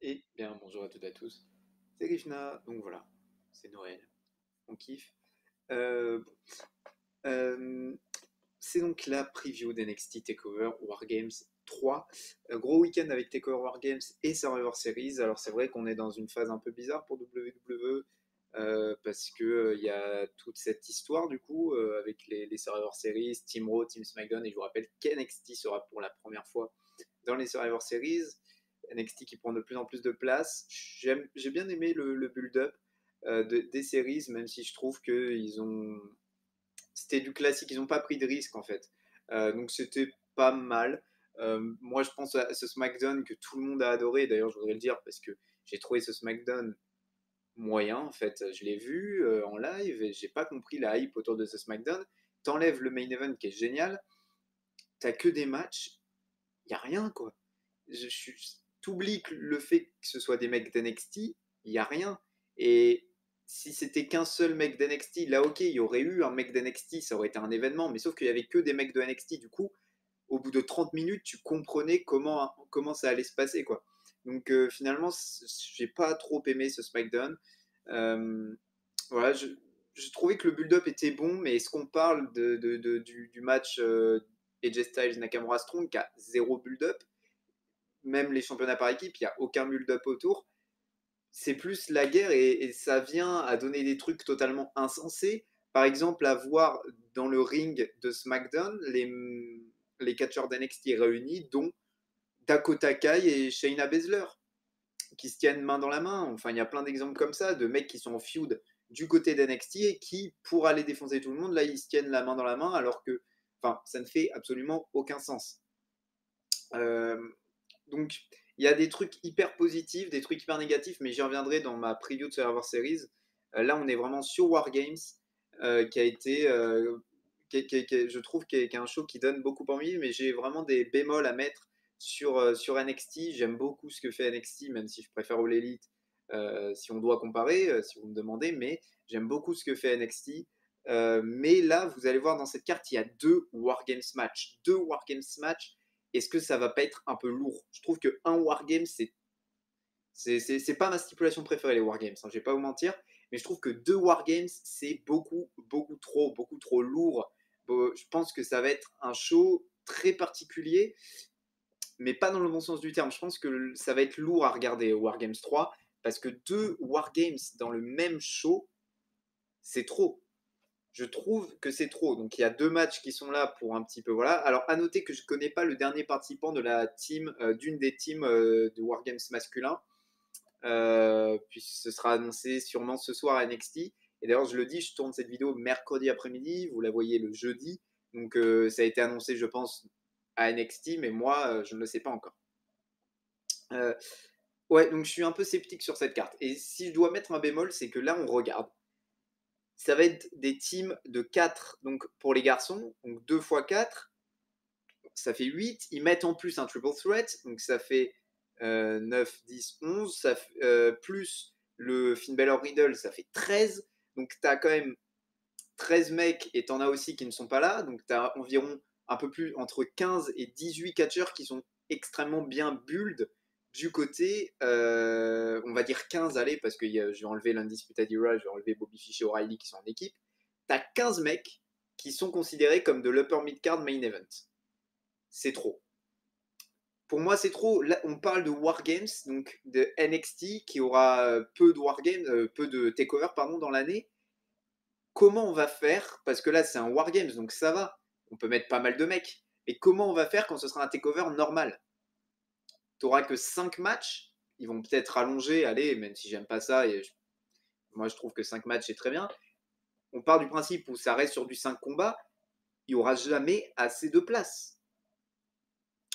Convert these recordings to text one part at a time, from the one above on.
Et bien bonjour à toutes et à tous, c'est Krishna, donc voilà, c'est Noël, on kiffe. C'est donc la preview d'NXT TakeOver WarGames 3. Gros week-end avec TakeOver WarGames et Survivor Series. Alors c'est vrai qu'on est dans une phase un peu bizarre pour WWE, parce qu'il y a toute cette histoire du coup, avec les Survivor Series, Team Raw, Team SmackDown, et je vous rappelle qu'NXT sera pour la première fois dans les Survivor Series. NXT qui prend de plus en plus de place. J'ai bien aimé le build-up des séries, même si je trouve que c'était du classique, ils n'ont pas pris de risque en fait. Donc c'était pas mal. Moi je pense à ce SmackDown que tout le monde a adoré, d'ailleurs je voudrais le dire parce que j'ai trouvé ce SmackDown moyen en fait. Je l'ai vu en live et j'ai pas compris la hype autour de ce SmackDown. T'enlèves le main event qui est génial, t'as que des matchs, il n'y a rien quoi. T'oublies le fait que ce soit des mecs d'NXT, il n'y a rien. Et si c'était qu'un seul mec d'NXT, là ok, il y aurait eu un mec d'NXT, ça aurait été un événement, mais sauf qu'il n'y avait que des mecs de NXT, du coup, au bout de 30 minutes, tu comprenais comment ça allait se passer, quoi. Donc finalement, j'ai pas trop aimé ce SmackDown. Voilà, je trouvais que le build-up était bon, mais est-ce qu'on parle du match AJ Styles Nakamura Strong qui a zéro build-up? Même les championnats par équipe, il n'y a aucun build-up autour. C'est plus la guerre et ça vient à donner des trucs totalement insensés. Par exemple, à voir dans le ring de SmackDown, les catcheurs d'NXT réunis, dont Dakota Kai et Shayna Baszler, qui se tiennent main dans la main. Enfin, il y a plein d'exemples comme ça, de mecs qui sont en feud du côté d'NXT et qui, pour aller défoncer tout le monde, là, ils se tiennent la main dans la main, alors que ça ne fait absolument aucun sens. Donc, il y a des trucs hyper positifs, des trucs hyper négatifs, mais j'y reviendrai dans ma preview de Survivor Series. Là, on est vraiment sur WarGames, qui a été, je trouve, qui est un show qui donne beaucoup envie, mais j'ai vraiment des bémols à mettre sur NXT. J'aime beaucoup ce que fait NXT, même si je préfère All Elite, si on doit comparer, si vous me demandez, mais j'aime beaucoup ce que fait NXT. Mais là, vous allez voir dans cette carte, il y a deux WarGames match. Est-ce que ça va pas être un peu lourd? Je trouve que un wargame, c'est pas ma stipulation préférée, les wargames, hein, je vais pas vous mentir, mais je trouve que deux wargames, c'est beaucoup trop lourd. Bon, je pense que ça va être un show très particulier, mais pas dans le bon sens du terme. Je pense que ça va être lourd à regarder, Wargames 3, parce que deux wargames dans le même show, c'est trop. Je trouve que c'est trop. Donc, il y a deux matchs qui sont là pour un petit peu. Voilà. Alors, à noter que je ne connais pas le dernier participant de la team, d'une des teams de WarGames masculin, puis ce sera annoncé sûrement ce soir à NXT. Et d'ailleurs, je le dis, je tourne cette vidéo mercredi après-midi. Vous la voyez le jeudi. Donc, ça a été annoncé, je pense, à NXT, mais moi, je ne le sais pas encore. Ouais, donc je suis un peu sceptique sur cette carte. Et si je dois mettre un bémol, c'est que là, on regarde. Ça va être des teams de 4 donc pour les garçons, donc 2 x 4, ça fait 8. Ils mettent en plus un triple threat, donc ça fait 9, 10, 11, ça fait, plus le Finn Balor Riddle, ça fait 13. Donc tu as quand même 13 mecs et tu en as aussi qui ne sont pas là. Donc tu as environ un peu plus entre 15 et 18 catcheurs qui sont extrêmement bien build. Du côté, on va dire 15, allez, parce que je vais enlever l'Undisputed Era, je vais enlever Bobby Fish et O'Reilly qui sont en équipe. T'as 15 mecs qui sont considérés comme de l'upper mid-card main event. C'est trop. Pour moi, c'est trop. Là, on parle de WarGames, donc de NXT, qui aura peu de takeover dans l'année. Comment on va faire? Parce que là, c'est un WarGames, donc ça va. On peut mettre pas mal de mecs. Et comment on va faire quand ce sera un takeover normal? Tu n'auras que 5 matchs, ils vont peut-être rallonger, allez, même si j'aime pas ça, et moi je trouve que 5 matchs c'est très bien. On part du principe où ça reste sur du 5 combats, il n'y aura jamais assez de place.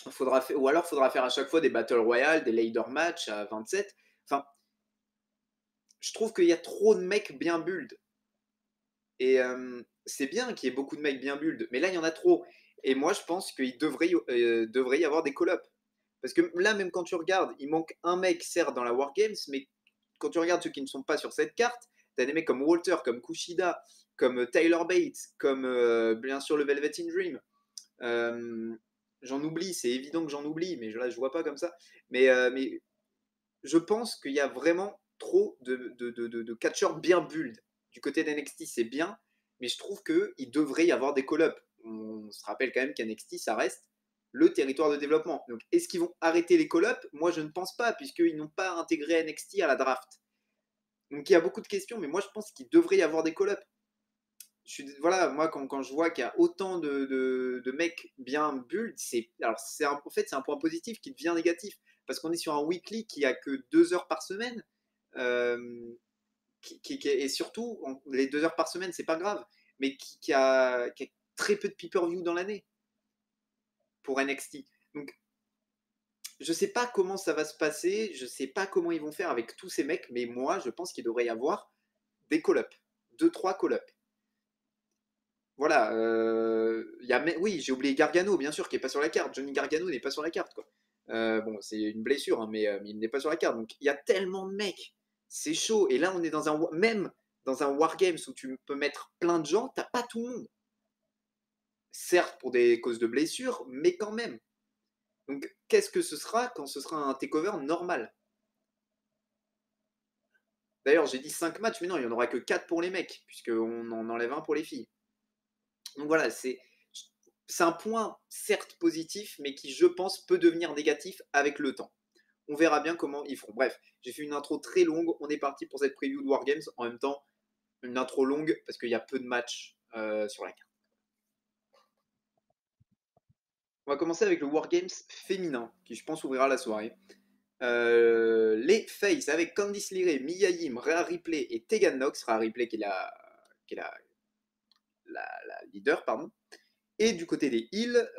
Ou alors il faudra faire à chaque fois des Battle Royale, des Ladder Match à 27. Enfin, je trouve qu'il y a trop de mecs bien build. Et c'est bien qu'il y ait beaucoup de mecs bien build, mais là il y en a trop. Et moi je pense qu'il devrait y avoir des call-ups. Parce que là, même quand tu regardes, il manque un mec, certes, dans la WarGames, mais quand tu regardes ceux qui ne sont pas sur cette carte, t'as des mecs comme Walter, comme Kushida, comme Tyler Bates, comme, bien sûr, le Velveteen Dream. J'en oublie, c'est évident que j'en oublie, mais là, je vois pas comme ça. Mais je pense qu'il y a vraiment trop de catcheurs bien build. Du côté d'NXT, c'est bien, mais je trouve qu'il devrait y avoir des call-up. On se rappelle quand même qu'NXT, ça reste le territoire de développement. Donc, est-ce qu'ils vont arrêter les call-up? Moi, je ne pense pas, puisqu'ils n'ont pas intégré NXT à la draft. Donc, il y a beaucoup de questions, mais moi, je pense qu'il devrait y avoir des call-up. Voilà, moi, quand je vois qu'il y a autant de mecs bien build, en fait, c'est un point positif qui devient négatif. Parce qu'on est sur un weekly qui a que 2 heures par semaine. Et surtout, les 2 heures par semaine, c'est pas grave, mais qui a très peu de pay-per-view dans l'année pour NXT. Donc, je sais pas comment ça va se passer, je sais pas comment ils vont faire avec tous ces mecs, mais moi, je pense qu'il devrait y avoir des call-up, 2-3 call-up. Voilà. Oui, j'ai oublié Gargano, bien sûr, qui est pas sur la carte. Johnny Gargano n'est pas sur la carte, quoi. Bon, c'est une blessure, hein, mais il n'est pas sur la carte. Donc, il y a tellement de mecs. C'est chaud. Et là, on est dans un wargames où tu peux mettre plein de gens, t'as pas tout le monde. Certes, pour des causes de blessures, mais quand même. Donc, qu'est-ce que ce sera quand ce sera un takeover normal? D'ailleurs, j'ai dit 5 matchs, mais non, il n'y en aura que 4 pour les mecs, puisqu'on en enlève un pour les filles. Donc voilà, c'est un point, certes, positif, mais qui, je pense, peut devenir négatif avec le temps. On verra bien comment ils feront. Bref, j'ai fait une intro très longue. On est parti pour cette preview de WarGames. En même temps, une intro longue parce qu'il y a peu de matchs sur la carte. On va commencer avec le WarGames féminin qui, je pense, ouvrira la soirée. Les Faces avec Candice LeRae, Mia Yim, Rhea Ripley et Tegan Nox. Rhea Ripley qui est la leader, pardon. Et du côté des Heels,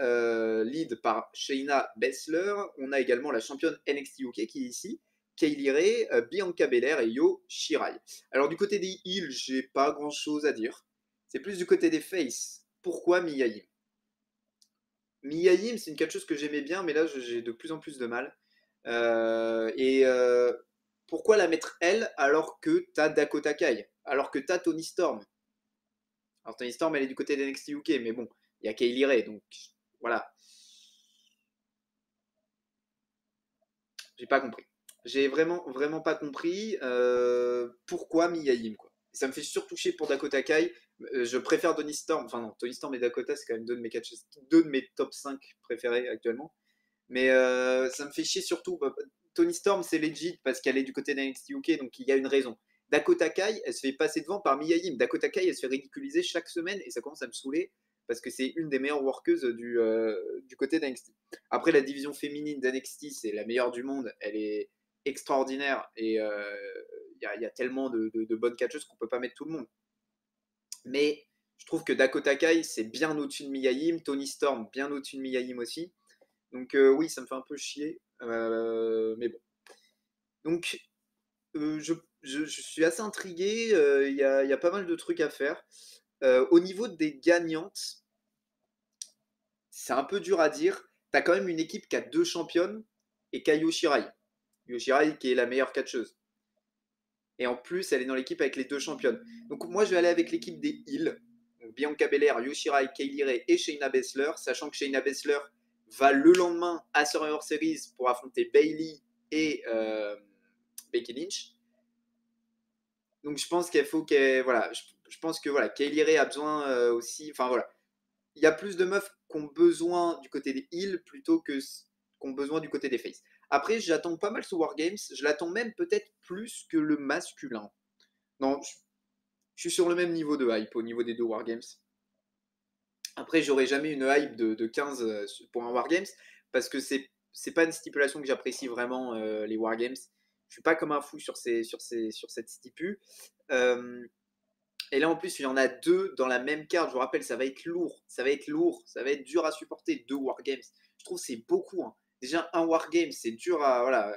lead par Shayna Baszler, on a également la championne NXT UK qui est ici, Kay Lee Ray, Bianca Belair et Io Shirai. Alors du côté des Heels, j'ai pas grand chose à dire. C'est plus du côté des Faces. Pourquoi Mia Yim? Mia Yim, c'est une catcheuse que j'aimais bien, mais là j'ai de plus en plus de mal. Pourquoi la mettre elle alors que t'as Dakota Kai, alors que t'as Toni Storm? Alors Toni Storm, elle est du côté de NXT UK, mais bon. Il y a Kay Lee Ray, donc voilà. J'ai pas compris. J'ai vraiment pas compris pourquoi Mia Yim, quoi. Ça me fait surtout chier pour Dakota Kai. Je préfère Toni Storm. Enfin non, Toni Storm et Dakota, c'est quand même deux de mes top 5 préférés actuellement. Mais ça me fait chier surtout. Toni Storm, c'est legit parce qu'elle est du côté d'NXT UK, donc il y a une raison. Dakota Kai, elle se fait passer devant par Mia Yim. Dakota Kai, elle se fait ridiculiser chaque semaine et ça commence à me saouler. Parce que c'est une des meilleures workeuses du côté d'NXT. Après, la division féminine d'NXT, c'est la meilleure du monde. Elle est extraordinaire. Et il y a tellement de bonnes catcheuses qu'on ne peut pas mettre tout le monde. Mais je trouve que Dakota Kai, c'est bien au-dessus de Mia Yim. Toni Storm, bien au-dessus de Mia Yim aussi. Donc oui, ça me fait un peu chier. Mais bon. Donc, je suis assez intrigué. Il y a pas mal de trucs à faire. Au niveau des gagnantes, c'est un peu dur à dire. Tu as quand même une équipe qui a 2 championnes et qui a Io Shirai. Io Shirai qui est la meilleure catcheuse. Et en plus, elle est dans l'équipe avec les 2 championnes. Donc moi, je vais aller avec l'équipe des Heels. Donc, Bianca Belair, Io Shirai, Kay Lee Ray et Shayna Baszler. Sachant que Shayna Baszler va le lendemain à Survivor Series pour affronter Bailey et Becky Lynch. Donc je pense qu'il faut qu'elle... Voilà, je pense que voilà, Kay Lee Ray a besoin aussi... Enfin voilà, il y a plus de meufs qui ont besoin du côté des heels plutôt que qui ont besoin du côté des faces. Après, j'attends pas mal ce WarGames. Je l'attends même peut-être plus que le masculin. Non, je suis sur le même niveau de hype au niveau des 2 WarGames. Après, j'aurai jamais une hype de 15 pour un WarGames parce que c'est pas une stipulation que j'apprécie vraiment, les WarGames. Je suis pas comme un fou sur cette stipu. Et là, en plus, il y en a 2 dans la même carte. Je vous rappelle, ça va être lourd. Ça va être lourd. Ça va être dur à supporter. 2 WarGames. Je trouve que c'est beaucoup. Hein. Déjà, un WarGames, c'est dur à... Voilà,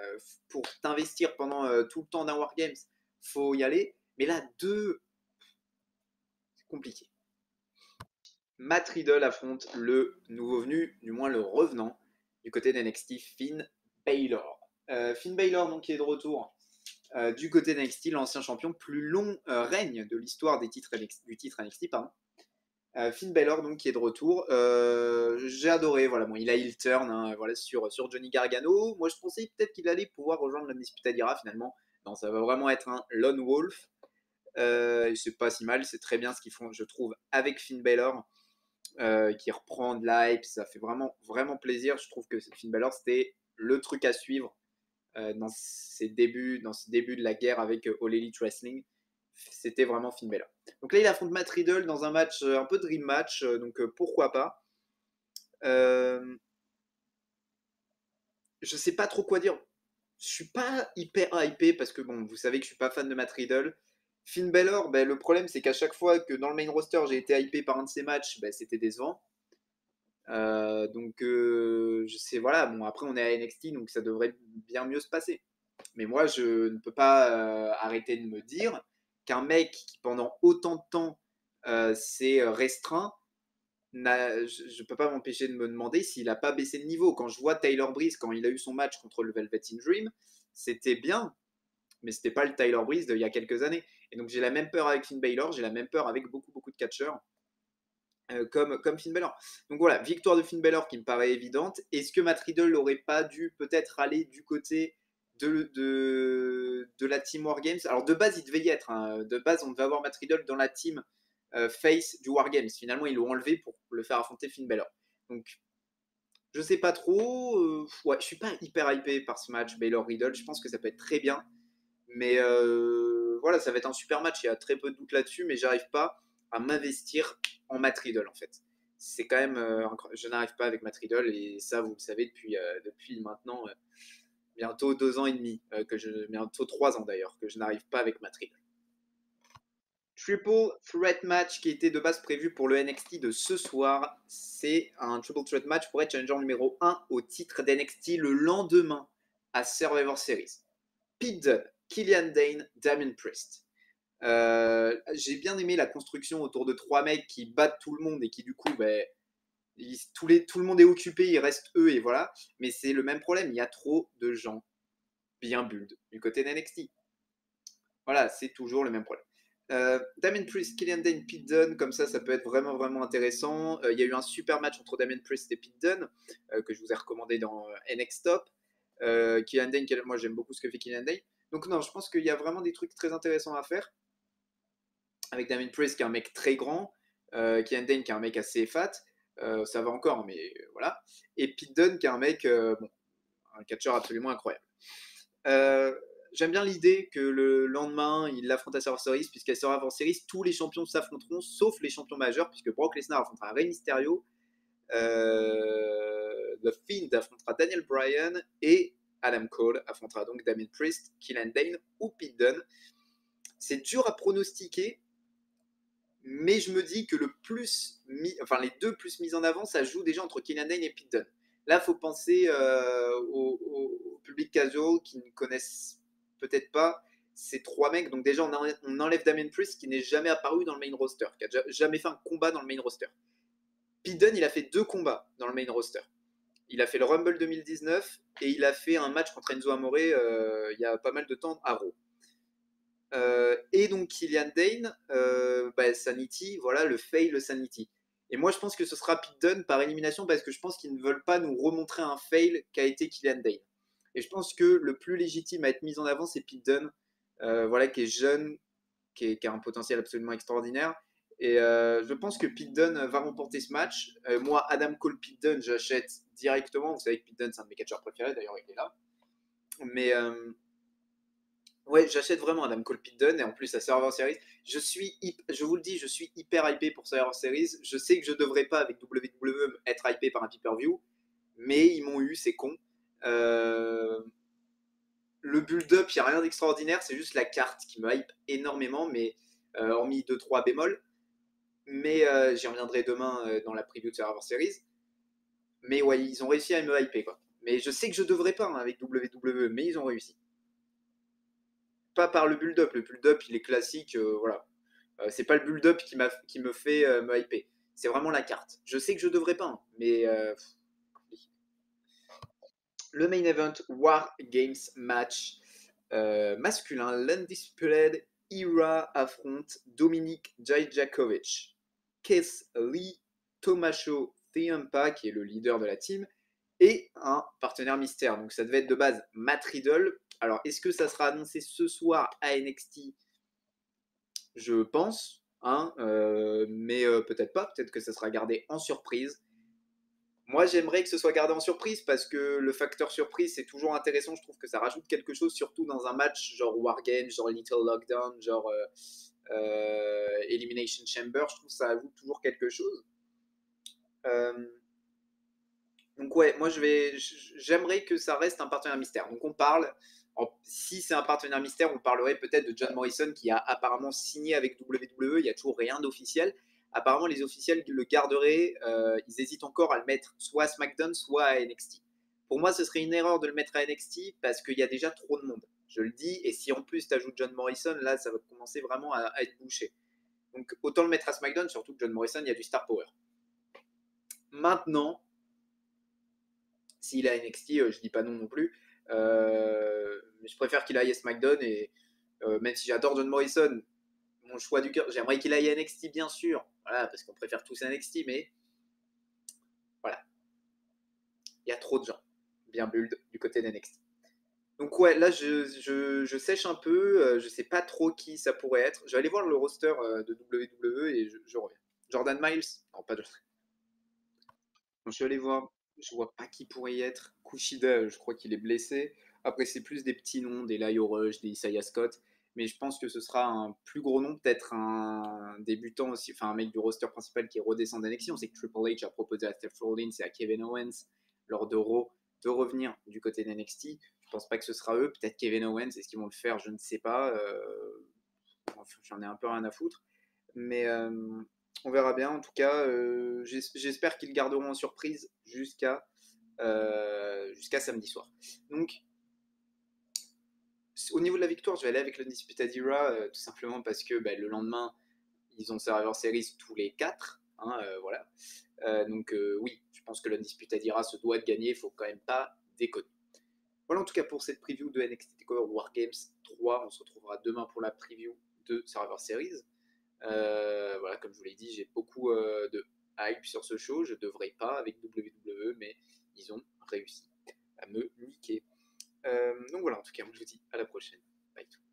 pour t'investir pendant tout le temps d'un WarGames, il faut y aller. Mais là, 2... C'est compliqué. Matt Riddle affronte le nouveau venu, du moins le revenant, du côté d'NXT, Finn Balor. Finn Balor donc, qui est de retour du côté d'NXT, l'ancien champion, plus long règne de l'histoire du titre NXT. Finn Balor donc qui est de retour, j'ai adoré, voilà, bon, il a heel turn hein, voilà, sur Johnny Gargano. Moi je pensais peut-être qu'il allait pouvoir rejoindre l'Amnispitaliera, finalement non, ça va vraiment être un lone wolf. C'est pas si mal, c'est très bien ce qu'ils font je trouve avec Finn Balor qui reprend de l'hype, ça fait vraiment plaisir. Je trouve que Finn Balor c'était le truc à suivre dans ses débuts de la guerre avec All Elite Wrestling. C'était vraiment Finn Balor. Donc là, il affronte Matt Riddle dans un match, un peu dream match, donc pourquoi pas. Je sais pas trop quoi dire. Je suis pas hyper hypé parce que, bon, vous savez que je suis pas fan de Matt Riddle. Finn Balor, ben, le problème, c'est qu'à chaque fois que dans le main roster, j'ai été hypé par un de ses matchs, ben, c'était décevant. Je sais, voilà, bon, après, on est à NXT, donc ça devrait bien mieux se passer. Mais moi, je ne peux pas arrêter de me dire qu'un mec qui pendant autant de temps s'est restreint, je ne peux pas m'empêcher de me demander s'il n'a pas baissé de niveau. Quand je vois Tyler Breeze, quand il a eu son match contre le Velveteen Dream, c'était bien, mais ce n'était pas le Tyler Breeze d'il y a quelques années. Et donc j'ai la même peur avec Finn Balor, j'ai la même peur avec beaucoup de catcheurs comme Finn Balor. Donc voilà, victoire de Finn Balor qui me paraît évidente. Est-ce que Matt Riddle n'aurait pas dû peut-être aller du côté de la team WarGames? Alors de base il devait y être hein. De base on devait avoir Matt Riddle dans la team face du WarGames. Finalement ils l'ont enlevé pour le faire affronter Finn Balor. Donc je sais pas trop, ouais, je suis pas hyper hypé par ce match Balor-Riddle. Je pense que ça peut être très bien, mais voilà, ça va être un super match, il y a très peu de doute là-dessus, mais j'arrive pas à m'investir en Matt Riddle en fait. C'est quand même je n'arrive pas avec Matt Riddle, et ça vous le savez depuis maintenant bientôt 2 ans et demi, bientôt 3 ans d'ailleurs, que je n'arrive pas avec Matt Riddle. Triple Threat Match qui était de base prévu pour le NXT de ce soir. C'est un Triple Threat Match pour être challenger numéro 1 au titre d'NXT le lendemain à Survivor Series. Pete Dunne, Killian Dain, Damien Priest. J'ai bien aimé la construction autour de 3 mecs qui battent tout le monde et qui du coup... Bah, tout le monde est occupé, il reste eux et voilà. Mais c'est le même problème, il y a trop de gens bien build du côté de NXT. Voilà, c'est toujours le même problème. Damien Priest, Killian Dain, Pete Dunne, comme ça peut être vraiment intéressant. Il y a eu un super match entre Damien Priest et Pete Dunne que je vous ai recommandé dans NXT Top. Killian Dain, moi j'aime beaucoup ce que fait Killian Dain. Donc non, je pense qu'il y a vraiment des trucs très intéressants à faire avec Damien Priest qui est un mec très grand, Killian Dain qui est un mec assez fat. Ça va encore, mais voilà. Et Pete Dunne, qui est un mec, un catcheur absolument incroyable. J'aime bien l'idée que le lendemain, il l'affronte à Survivor Series, puisqu'à Survivor Series, tous les champions s'affronteront, sauf les champions majeurs, puisque Brock Lesnar affrontera Rey Mysterio, The Fiend affrontera Daniel Bryan, et Adam Cole affrontera donc Damien Priest, Killian Dain ou Pete Dunne. C'est dur à pronostiquer, mais je me dis que les deux plus mis en avant, ça joue déjà entre Killian Dain et Pete Dunne. Là, il faut penser au public casual qui ne connaissent peut-être pas ces 3 mecs. Donc déjà, on enlève Damien Priest qui n'est jamais apparu dans le main roster, qui n'a jamais fait un combat dans le main roster. Pete Dunne, il a fait 2 combats dans le main roster. Il a fait le Rumble 2019 et il a fait un match contre Enzo Amore il y a pas mal de temps à Raw. Et donc Killian Dain, Sanity, voilà le fail de Sanity. Et moi je pense que ce sera Pete Dunne par élimination, parce que je pense qu'ils ne veulent pas nous remontrer un fail qu'a été Killian Dain. Et je pense que le plus légitime à être mis en avant, c'est Pete Dunne, voilà, qui est jeune, qui a un potentiel absolument extraordinaire. Et je pense que Pete Dunne va remporter ce match. Moi, Adam Cole, Pete Dunne, j'achète directement. Vous savez que Pete Dunne, c'est un de mes catcheurs préférés, d'ailleurs il est là. Mais ouais, j'achète vraiment Adam Cole, Pete Dunne, et en plus à Survivor Series. Je vous le dis, je suis hyper hypé pour Survivor Series. Je sais que je ne devrais pas, avec WWE, être hypé par un pay-per-view, mais ils m'ont eu, c'est con. Le build-up, il n'y a rien d'extraordinaire, c'est juste la carte qui me hype énormément, mais hormis 2-3 bémols. Mais j'y reviendrai demain dans la preview de Survivor Series. Mais ouais, ils ont réussi à me hyper, quoi. Mais je sais que je ne devrais pas hein, avec WWE, mais ils ont réussi. Pas par le build-up. Le build-up, il est classique, voilà. C'est pas le build-up qui me fait me hyper. C'est vraiment la carte. Je sais que je devrais pas, hein, mais... Le main event War Games match masculin. L'Undisputed Era affronte Dominik Dijakovic. Keith Lee, Tommaso Ciampa, qui est le leader de la team, et un partenaire mystère. Donc ça devait être de base Matt Riddle. Alors est-ce que ça sera annoncé ce soir à NXT? Je pense, hein, mais peut-être pas, peut-être que ça sera gardé en surprise. Moi, j'aimerais que ce soit gardé en surprise parce que le facteur surprise, c'est toujours intéressant. Je trouve que ça rajoute quelque chose, surtout dans un match genre WarGames, genre Little Lockdown, genre Elimination Chamber. Je trouve que ça ajoute toujours quelque chose. Donc ouais, moi, j'aimerais que ça reste un partenaire mystère. Donc on parle, si c'est un partenaire mystère, on parlerait peut-être de John Morrison qui a apparemment signé avec WWE. Il n'y a toujours rien d'officiel. Apparemment, les officiels le garderaient, ils hésitent encore à le mettre soit à SmackDown, soit à NXT. Pour moi, ce serait une erreur de le mettre à NXT parce qu'il y a déjà trop de monde. Je le dis, et si en plus tu ajoutes John Morrison, là, ça va commencer vraiment à être bouché. Donc, autant le mettre à SmackDown, surtout que John Morrison, il y a du star power. Maintenant, s'il est à NXT, je ne dis pas non non plus, mais je préfère qu'il aille à SmackDown, et même si j'adore John Morrison, mon choix du cœur, j'aimerais qu'il aille à NXT, bien sûr. Voilà, parce qu'on préfère tous NXT, mais voilà. Il y a trop de gens bien build du côté d'NXT. Donc ouais, là, je sèche un peu. Je sais pas trop qui ça pourrait être. Je vais aller voir le roster de WWE et je reviens. Jordan Miles? Non, pas Jordan. Bon, je suis allé voir. Je vois pas qui pourrait y être. Kushida, je crois qu'il est blessé. Après, c'est plus des petits noms, des Lio Rush, des Isaiah Scott. Mais je pense que ce sera un plus gros nom, peut-être un débutant aussi, enfin un mec du roster principal qui redescend d'NXT. On sait que Triple H a proposé à Steph Rollins et à Kevin Owens lors de Raw de revenir du côté d'NXT. Je ne pense pas que ce sera eux, peut-être Kevin Owens, est-ce qu'ils vont le faire, je ne sais pas. J'en ai un peu rien à foutre. Mais on verra bien, en tout cas, j'espère qu'ils garderont en surprise jusqu'à samedi soir. Donc, au niveau de la victoire, je vais aller avec l'Undisputed Era, tout simplement parce que le lendemain, ils ont Survivor Series tous les 4. Hein, voilà. Oui, je pense que l'Undisputed Era se doit de gagner, il ne faut quand même pas déconner. Voilà en tout cas pour cette preview de NXT TakeOver WarGames 3. On se retrouvera demain pour la preview de Survivor Series. Voilà, comme je vous l'ai dit, j'ai beaucoup de hype sur ce show. Je ne devrais pas avec WWE, mais ils ont réussi à me niquer. Donc voilà, en tout cas, je vous dis à la prochaine. Bye tout.